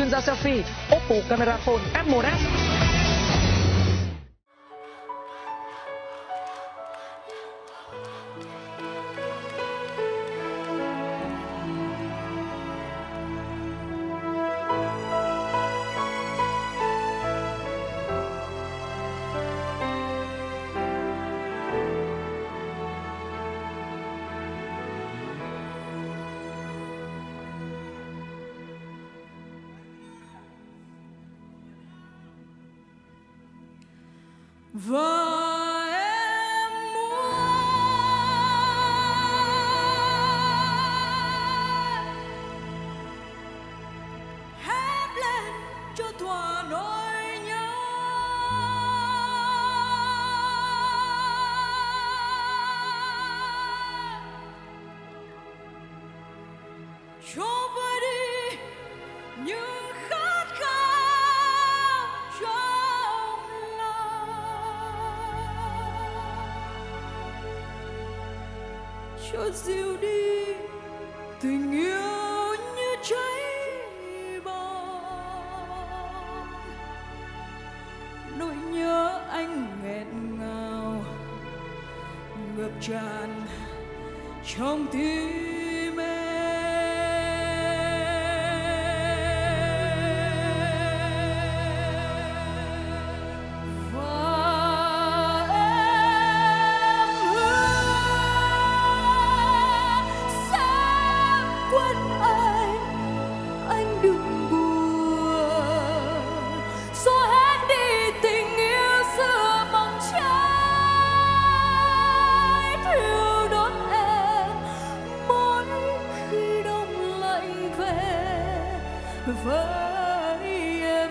chuyên gia selfie Oppo Camera Phone F1s. Và em muốn hét lên cho thỏa nỗi nhớ. Cho vơi đi những khát khao cho. Cho dịu đi tình yêu như cháy bỏng, nỗi nhớ anh nghẹn ngào ngập tràn trong tim với em.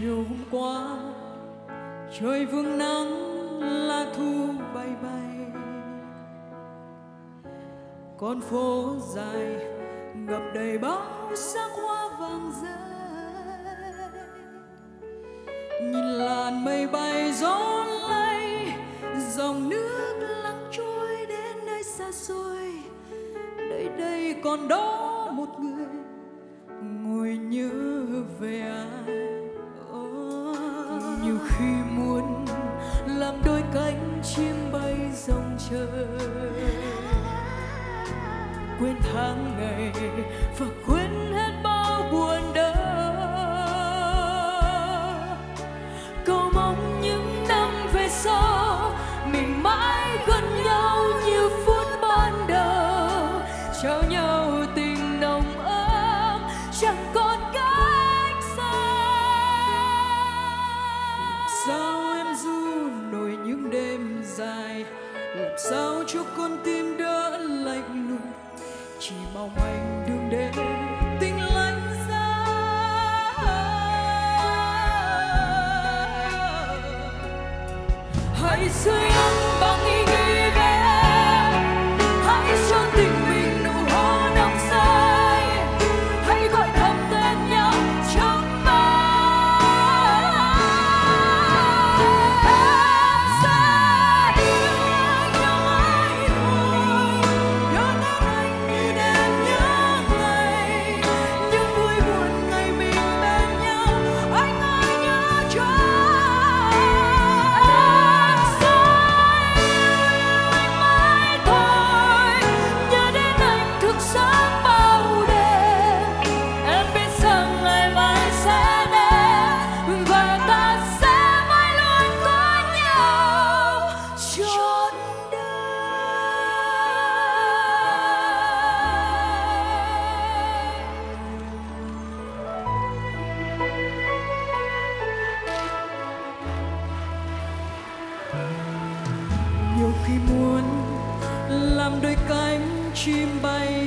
Chiều hôm qua trời vương nắng, lá thu bay bay, con phố dài ngập đầy bao sắc hoa vàng rơi. Nhìn làn mây bay gió lay, dòng nước lặng trôi đến nơi xa xôi. Nơi đây còn đó một người ngồi nhớ về ai. Nhiều khi muốn làm đôi cánh chim bay dòng trời, quên tháng ngày và quên hết bao buồn đau. Cầu mong những năm về sau mình mãi gần nhau như phút ban đầu, trao nhau tình nồng ấm chẳng còn cách xa. Sao em ru nổi những đêm dài, làm sao cho con tim đỡ lạnh lùng, chỉ mong anh đừng đến tình lạnh giá. Hãy giữ em bằng ý nghĩ về em, hãy cho tình mình nụ hoa nắng say, hãy gọi thầm tên nhau trong. Nhiều khi muốn làm đôi cánh chim bay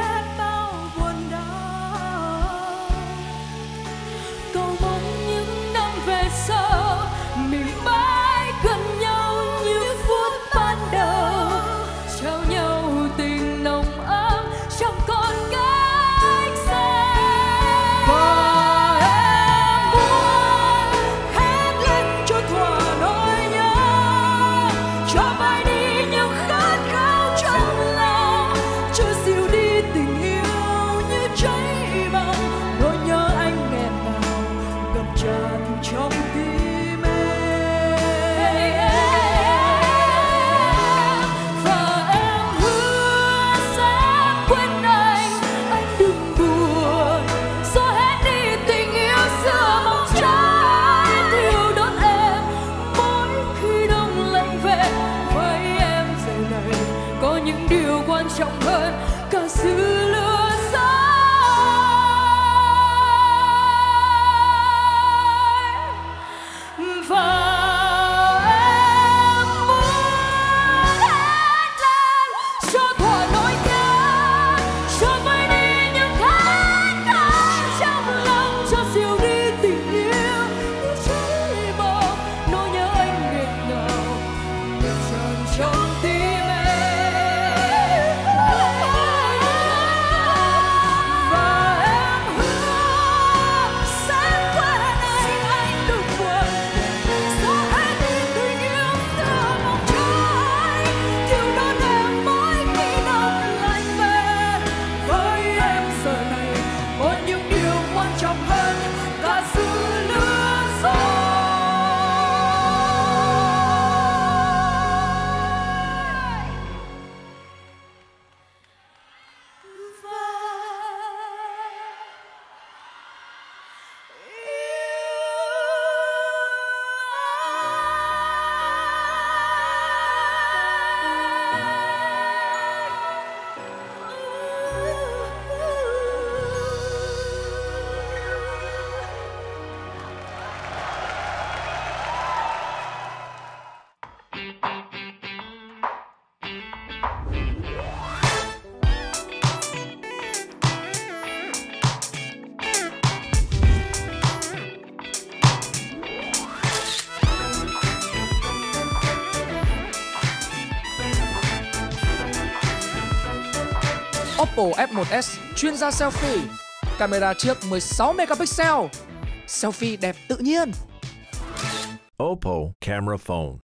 bao buồn đau. Cầu mong những năm về sau mình mãi gần nhau như phút ban đầu, trao nhau tình nồng ấm trong con cách xa. Và em muốn hát lên cho thỏa nỗi nhớ, cho bay đi những khát khao trong lòng, cho dịu đi tình yêu như cháy bỏng nỗi nhớ anh nghẹn ngào ngập tràn trong tim. Những điều quan trọng hơn cả sự lừa dối. Và em muốn hát lên cho thỏa nỗi nhớ, cho vơi đi những khát khao trong lòng, cho dịu đi tình yêu như cháy bỏng nỗi nhớ anh nghẹn ngào ngập tràn trong tim. Oppo F1s chuyên gia selfie, camera chiếc 16 megapixel, selfie đẹp tự nhiên. Oppo camera phone.